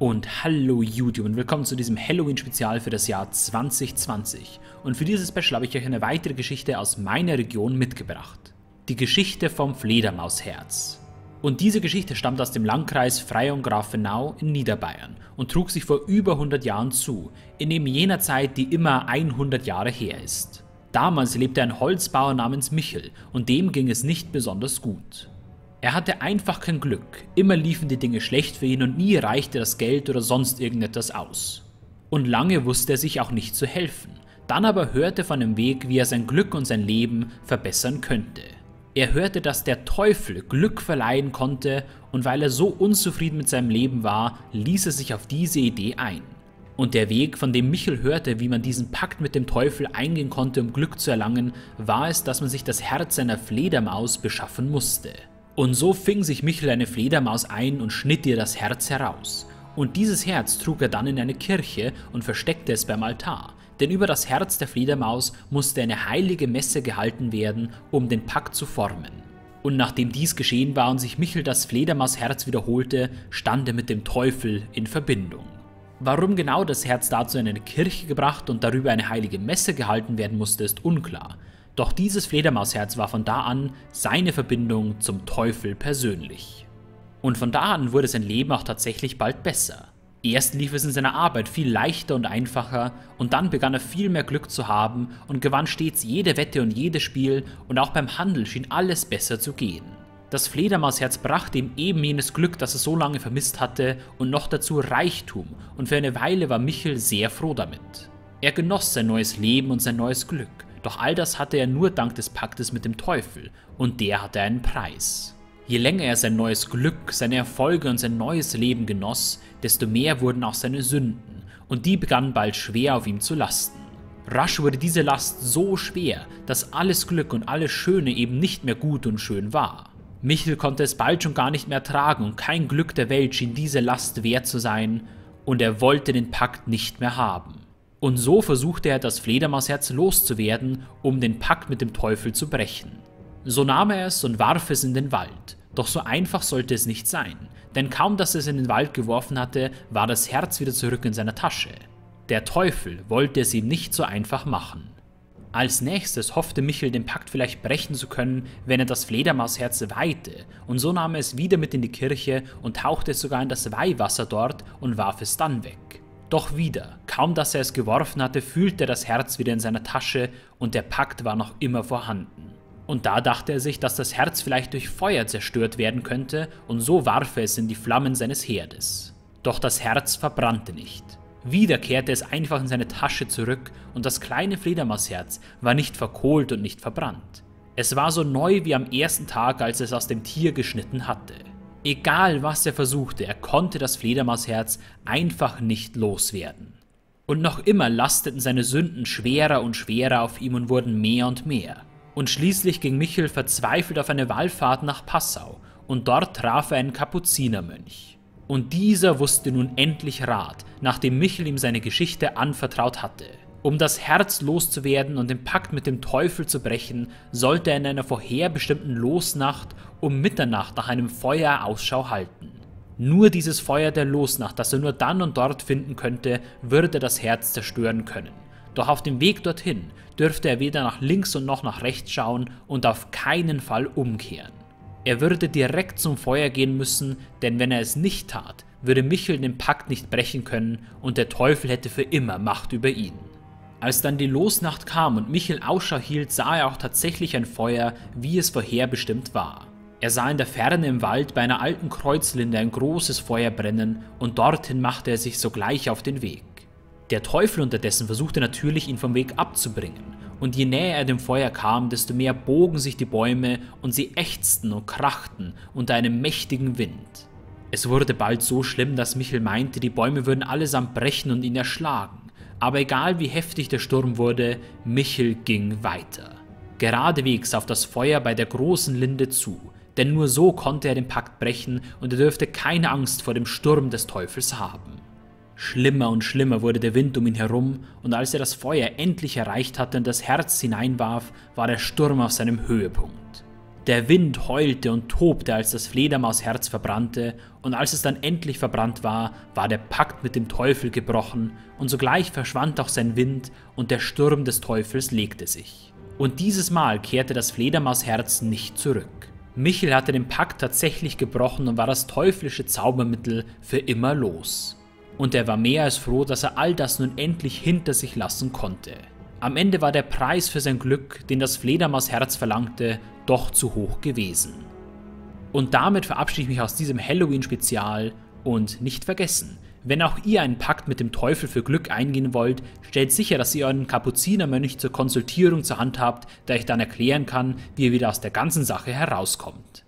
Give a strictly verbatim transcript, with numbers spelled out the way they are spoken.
Und hallo YouTube und willkommen zu diesem Halloween-Spezial für das Jahr zwanzig zwanzig. Und für dieses Special habe ich euch eine weitere Geschichte aus meiner Region mitgebracht. Die Geschichte vom Fledermausherz. Und diese Geschichte stammt aus dem Landkreis Freyung-Grafenau in Niederbayern und trug sich vor über hundert Jahren zu, in eben jener Zeit, die immer hundert Jahre her ist. Damals lebte ein Holzbauer namens Michel und dem ging es nicht besonders gut. Er hatte einfach kein Glück, immer liefen die Dinge schlecht für ihn und nie reichte das Geld oder sonst irgendetwas aus. Und lange wusste er sich auch nicht zu helfen, dann aber hörte von einem Weg, wie er sein Glück und sein Leben verbessern könnte. Er hörte, dass der Teufel Glück verleihen konnte und weil er so unzufrieden mit seinem Leben war, ließ er sich auf diese Idee ein. Und der Weg, von dem Michel hörte, wie man diesen Pakt mit dem Teufel eingehen konnte, um Glück zu erlangen, war es, dass man sich das Herz einer Fledermaus beschaffen musste. Und so fing sich Michel eine Fledermaus ein und schnitt ihr das Herz heraus. Und dieses Herz trug er dann in eine Kirche und versteckte es beim Altar, denn über das Herz der Fledermaus musste eine heilige Messe gehalten werden, um den Pakt zu formen. Und nachdem dies geschehen war und sich Michel das Fledermausherz wiederholte, stand er mit dem Teufel in Verbindung. Warum genau das Herz dazu in eine Kirche gebracht und darüber eine heilige Messe gehalten werden musste, ist unklar. Doch dieses Fledermausherz war von da an seine Verbindung zum Teufel persönlich. Und von da an wurde sein Leben auch tatsächlich bald besser. Erst lief es in seiner Arbeit viel leichter und einfacher und dann begann er viel mehr Glück zu haben und gewann stets jede Wette und jedes Spiel und auch beim Handel schien alles besser zu gehen. Das Fledermausherz brachte ihm eben jenes Glück, das er so lange vermisst hatte und noch dazu Reichtum und für eine Weile war Michel sehr froh damit. Er genoss sein neues Leben und sein neues Glück. Doch all das hatte er nur dank des Paktes mit dem Teufel und der hatte einen Preis. Je länger er sein neues Glück, seine Erfolge und sein neues Leben genoss, desto mehr wurden auch seine Sünden und die begannen bald schwer auf ihm zu lasten. Rasch wurde diese Last so schwer, dass alles Glück und alles Schöne eben nicht mehr gut und schön war. Michel konnte es bald schon gar nicht mehr tragen und kein Glück der Welt schien diese Last wert zu sein und er wollte den Pakt nicht mehr haben. Und so versuchte er, das Fledermausherz loszuwerden, um den Pakt mit dem Teufel zu brechen. So nahm er es und warf es in den Wald. Doch so einfach sollte es nicht sein, denn kaum dass er es in den Wald geworfen hatte, war das Herz wieder zurück in seiner Tasche. Der Teufel wollte es ihm nicht so einfach machen. Als nächstes hoffte Michel, den Pakt vielleicht brechen zu können, wenn er das Fledermausherz weihte. Und so nahm er es wieder mit in die Kirche und tauchte es sogar in das Weihwasser dort und warf es dann weg. Doch wieder, kaum dass er es geworfen hatte, fühlte er das Herz wieder in seiner Tasche und der Pakt war noch immer vorhanden. Und da dachte er sich, dass das Herz vielleicht durch Feuer zerstört werden könnte und so warf er es in die Flammen seines Herdes. Doch das Herz verbrannte nicht. Wieder kehrte es einfach in seine Tasche zurück und das kleine Fledermausherz war nicht verkohlt und nicht verbrannt. Es war so neu wie am ersten Tag, als er es aus dem Tier geschnitten hatte. Egal was er versuchte, er konnte das Fledermausherz einfach nicht loswerden. Und noch immer lasteten seine Sünden schwerer und schwerer auf ihm und wurden mehr und mehr. Und schließlich ging Michel verzweifelt auf eine Wallfahrt nach Passau und dort traf er einen Kapuzinermönch. Und dieser wusste nun endlich Rat, nachdem Michel ihm seine Geschichte anvertraut hatte. Um das Herz loszuwerden und den Pakt mit dem Teufel zu brechen, sollte er in einer vorherbestimmten Losnacht um Mitternacht nach einem Feuer Ausschau halten. Nur dieses Feuer der Losnacht, das er nur dann und dort finden könnte, würde das Herz zerstören können. Doch auf dem Weg dorthin dürfte er weder nach links und noch nach rechts schauen und auf keinen Fall umkehren. Er würde direkt zum Feuer gehen müssen, denn wenn er es nicht tat, würde Michel den Pakt nicht brechen können und der Teufel hätte für immer Macht über ihn. Als dann die Losnacht kam und Michel Ausschau hielt, sah er auch tatsächlich ein Feuer, wie es vorherbestimmt war. Er sah in der Ferne im Wald bei einer alten Kreuzlinde ein großes Feuer brennen und dorthin machte er sich sogleich auf den Weg. Der Teufel unterdessen versuchte natürlich, ihn vom Weg abzubringen und je näher er dem Feuer kam, desto mehr bogen sich die Bäume und sie ächzten und krachten unter einem mächtigen Wind. Es wurde bald so schlimm, dass Michel meinte, die Bäume würden allesamt brechen und ihn erschlagen. Aber egal wie heftig der Sturm wurde, Michel ging weiter. Geradewegs auf das Feuer bei der großen Linde zu, denn nur so konnte er den Pakt brechen und er dürfte keine Angst vor dem Sturm des Teufels haben. Schlimmer und schlimmer wurde der Wind um ihn herum und als er das Feuer endlich erreicht hatte und das Herz hineinwarf, war der Sturm auf seinem Höhepunkt. Der Wind heulte und tobte, als das Fledermausherz verbrannte, und als es dann endlich verbrannt war, war der Pakt mit dem Teufel gebrochen, und sogleich verschwand auch sein Wind, und der Sturm des Teufels legte sich. Und dieses Mal kehrte das Fledermausherz nicht zurück. Michel hatte den Pakt tatsächlich gebrochen und war das teuflische Zaubermittel für immer los. Und er war mehr als froh, dass er all das nun endlich hinter sich lassen konnte. Am Ende war der Preis für sein Glück, den das Fledermausherz verlangte, doch zu hoch gewesen. Und damit verabschiede ich mich aus diesem Halloween-Spezial und nicht vergessen, wenn auch ihr einen Pakt mit dem Teufel für Glück eingehen wollt, stellt sicher, dass ihr euren Kapuzinermönch zur Konsultierung zur Hand habt, da ich dann erklären kann, wie ihr wieder aus der ganzen Sache herauskommt.